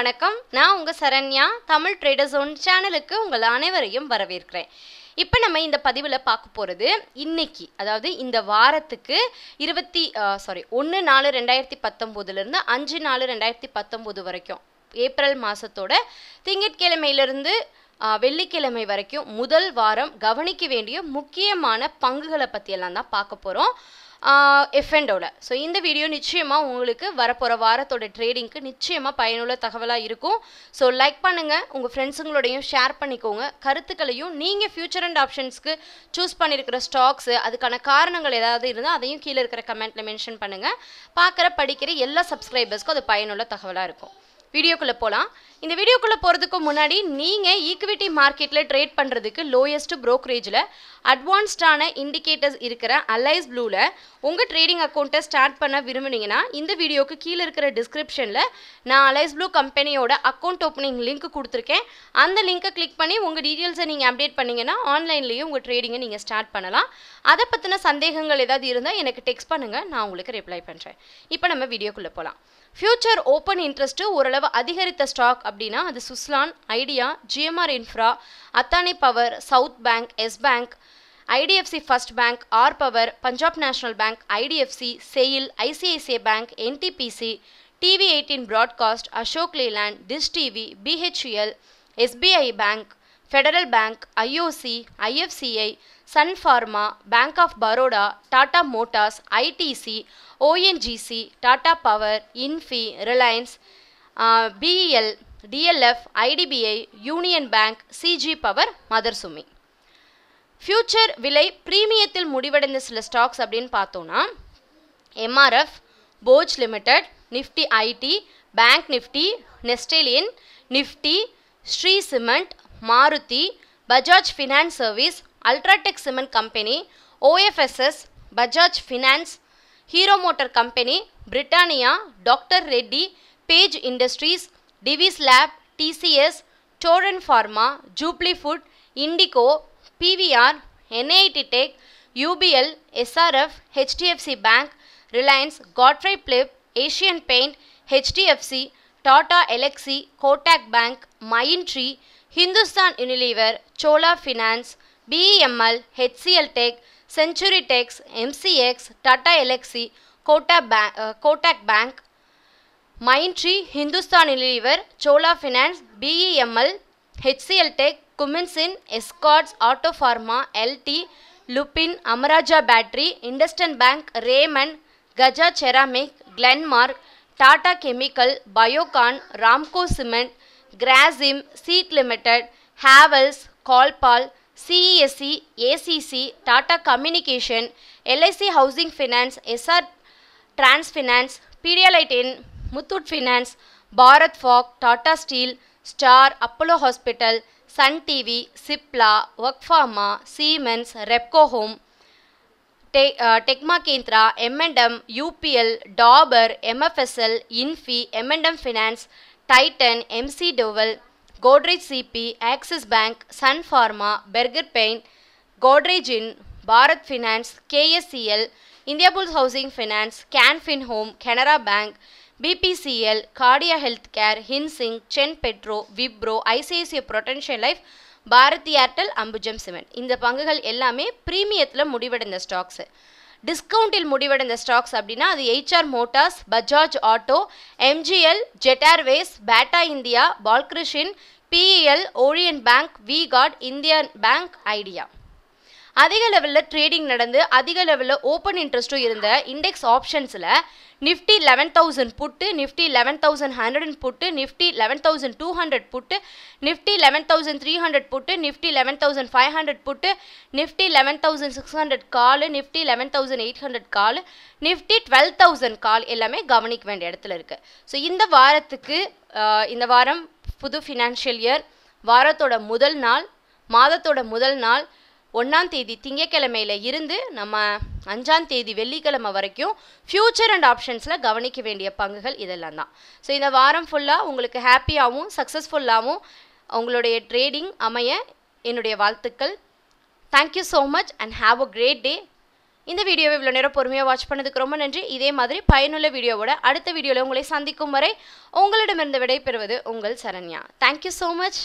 வணக்கம். நான் உங்கள் சரண்யா, தமிழ் டிரேடர்ஸ் சேனலுக்கு உங்கள் அனைவரையும் வரவேற்கிறேன். இப்போ நம்ம இந்த பதிவில் பார்க்க போகிறது இன்னைக்கு, அதாவது இந்த வாரத்துக்கு 1/4/2019 5/4/2019 வரைக்கும், ஏப்ரல் மாதத்தோட திங்கட்கிழமையிலிருந்து வெள்ளிக்கிழமை வரைக்கும் முதல் வாரம் கவனிக்க வேண்டிய முக்கியமான பங்குகளை பற்றியெல்லாம் தான் பார்க்க போகிறோம் எஃப்என்டோவில். ஸோ இந்த வீடியோ நிச்சயமாக உங்களுக்கு வரப்போகிற வாரத்தோட ட்ரேடிங்க்கு நிச்சயமாக பயனுள்ள தகவலாக இருக்கும். ஸோ லைக் பண்ணுங்கள், உங்கள் ஃப்ரெண்ட்ஸுங்களோடையும் ஷேர் பண்ணிக்கோங்க. கருத்துக்களையும் நீங்கள் ஃபியூச்சர் அண்ட் ஆப்ஷன்ஸ்க்கு சூஸ் பண்ணியிருக்கிற ஸ்டாக்ஸு, அதுக்கான காரணங்கள் ஏதாவது இருந்தால் அதையும் கீழே இருக்கிற கமெண்ட்டில் மென்ஷன் பண்ணுங்கள். பார்க்குற படிக்கிற எல்லா சப்ஸ்கிரைபர்ஸ்க்கும் அது பயனுள்ள தகவலாக இருக்கும். வீடியோக்குள்ளே போகலாம். இந்த வீடியோக்குள்ளே போகிறதுக்கு முன்னாடி, நீங்கள் ஈக்விட்டி மார்க்கெட்டில் ட்ரேட் பண்ணுறதுக்கு லோயஸ்ட் ப்ரோக்கரேஜில் அட்வான்ஸ்டான இண்டிகேட்டர்ஸ் இருக்கிற அலைஸ் ப்ளூவில் உங்கள் ட்ரேடிங் அக்கௌண்ட்டை ஸ்டார்ட் பண்ண விரும்புனீங்கன்னா, இந்த வீடியோக்கு கீழே இருக்கிற டிஸ்கிரிப்ஷனில் நான் அலைஸ் ப்ளூ கம்பெனியோட அக்கௌண்ட் ஓப்பனிங் லிங்க் கொடுத்துருக்கேன். அந்த லிங்க்கை கிளிக் பண்ணி உங்கள் டீட்டெயில்ஸை நீங்கள் அப்டேட் பண்ணிங்கன்னா ஆன்லைன்லேயும் உங்கள் ட்ரேடிங்கை நீங்கள் ஸ்டார்ட் பண்ணலாம். அதை பற்றின சந்தேகங்கள் ஏதாவது இருந்தால் எனக்கு டெக்ஸ்ட் பண்ணுங்கள், நான் உங்களுக்கு ரிப்ளை பண்ணுறேன். இப்போ நம்ம வீடியோக்குள்ளே போகலாம். ஃபியூச்சர் ஓப்பன் இன்ட்ரெஸ்ட்டு ஓரளவு அதிகரித்த ஸ்டாக் அப்படின்னா அது Suzlon, Idea, GMR infra, Adani power, south bank, S bank, IDFC first bank, R power, Punjab national bank, IDFC, SAIL, ICICI bank, NTPC, TV18 broadcast, Ashok Leyland, dish TV, BHEL, SBI bank, federal bank, IOC, IFCI, Sun pharma, bank of Baroda, Tata Motors, ITC, ONGC, Tata power, Infy, Reliance, BEL, DLF, IDBI, union bank, CG power, mother Sumi. Future விலை பிரீமியத்தில் முடிவடைந்த சில stocks அப்படின்னு பார்த்தோன்னா, MRF, Bosch limited, Nifty IT, bank Nifty, நெஸ்டெலின், Nifty, Sri cement, Maruti, Bajaj finance service, UltraTech cement company, OFSS, Bajaj finance, hero motor company, Britannia, doctor Reddy, page industries, TVS lab, TCS, Torrent pharma, jubilee food, IndiGo, PVR, NIIT tech, UPL, SRF, HDFC bank, Reliance, Godrej பிளிப், Asian paint, HDFC, Tata Elxsi, Kotak bank, Mindtree, Hindustan Unilever, Chola Finance, BEML, HCL Tech, Century Techs, MCX, Tata Elxsi, Kotak Bank, Mindtree, Hindustan Unilever, Chola Finance, BEML, HCL Tech, Cummins, Escorts, Auto Pharma, LT, Lupin, Amaraja Battery, Industrial Bank, Raymond, Gaja Ceramic, Glenmark, Tata Chemical, Biocon, Ramco Cement, Grasim, Seat Limited, Havels, Colpal, CESC, ACC, Tata Communication, LIC Housing Finance, SR Transfinance, Pedialyte In, Muthoot Finance, Bharat Forge, Tata Steel, Star, Apollo Hospital, Sun TV, Cipla, Workpharma, Siemens, Repco Home, Tecma Kendra, M&M, UPL, Dauber, MFSL, Infi, M&M Finance, Titan, MC Dowell, Godrej CP, Axis Bank, Sun Pharma, Berger Paint, Godrej In, Bharat Finance, KSCL, India Bulls Housing Finance, Canfin Home, Canara Bank, BPCL, Cardia Healthcare, Hinsing, Chen Petro, Vibro, ICICI Prudential Life, Bharati Airtel, Ambujam Cement. இந்த பங்குகள் எல்லாமே பிரீமியத்தில் முடிவடைந்த stocks. டிஸ்கவுண்டில் முடிவடைந்த stocks அப்படின்னா அது HR Motors, Bajaj auto, MGL, jet Airways, Bata India, Balkrishna, PEL, ஓரியன் bank, விகாட், Indian bank, Idea. அதிக லெவலில் trading நடந்து அதிக லெவலில் ஓப்பன் இன்ட்ரெஸ்ட்டும் இருந்த இண்டெக்ஸ் ஆப்ஷன்ஸில் Nifty 11,000 put, Nifty 11,100 put, Nifty 11,200 put, Nifty 11,300 put, Nifty 11,500 put, Nifty 11,600 call, Nifty 11,800 call, Nifty 12,000 call எல்லாமே கவனிக்க வேண்டிய இடத்துல இருக்குது. ஸோ இந்த வாரத்துக்கு, இந்த வாரம் புது ஃபினான்ஷியல் இயர் வாரத்தோட முதல் நாள், மாதத்தோட முதல் நாள் 1ஆம் தேதி திங்கக்கிழமையில் இருந்து நம்ம 5ஆம் தேதி வெள்ளிக்கிழமை வரைக்கும் ஃபியூச்சர் அண்ட் ஆப்ஷன்ஸில் கவனிக்க வேண்டிய பங்குகள் இதெல்லாம் தான். ஸோ இந்த வாரம் ஃபுல்லாக உங்களுக்கு ஹாப்பியாகவும் சக்ஸஸ்ஃபுல்லாகவும் உங்களுடைய ட்ரேடிங் அமைய என்னுடைய வாழ்த்துக்கள். Thank you so much and have a great day. இந்த வீடியோவை இவ்வளவு நேரம் பொறுமையா வாட்ச் பண்ணதுக்கு ரொம்ப நன்றி. இதே மாதிரி பயனுள்ள வீடியோவோட அடுத்த வீடியோல உங்களை சந்திக்கும் வரை உங்களிடமிருந்து விடைபெறுவது உங்கள் Saranya. Thank you so much.